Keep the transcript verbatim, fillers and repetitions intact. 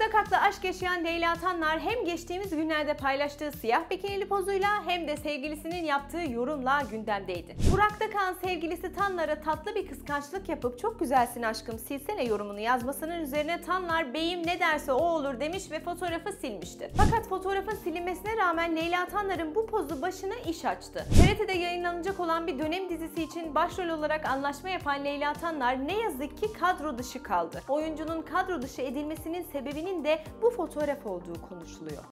Burak Dakak'la aşk yaşayan Leyla Tanlar hem geçtiğimiz günlerde paylaştığı siyah bikinili pozuyla hem de sevgilisinin yaptığı yorumla gündemdeydi. Burak Dakak'ın sevgilisi Tanlar'a tatlı bir kıskançlık yapıp "Çok güzelsin aşkım, silsene" yorumunu yazmasının üzerine Tanlar "Beyim ne derse o olur" demiş ve fotoğrafı silmişti. Fakat fotoğrafın silinmesine rağmen Leyla Tanlar'ın bu pozu başına iş açtı. T R T'de yayınlanacak olan bir dönem dizisi için başrol olarak anlaşma yapan Leyla Tanlar ne yazık ki kadro dışı kaldı. Oyuncunun kadro dışı edilmesinin sebebinin de bu fotoğraf olduğu konuşuluyor.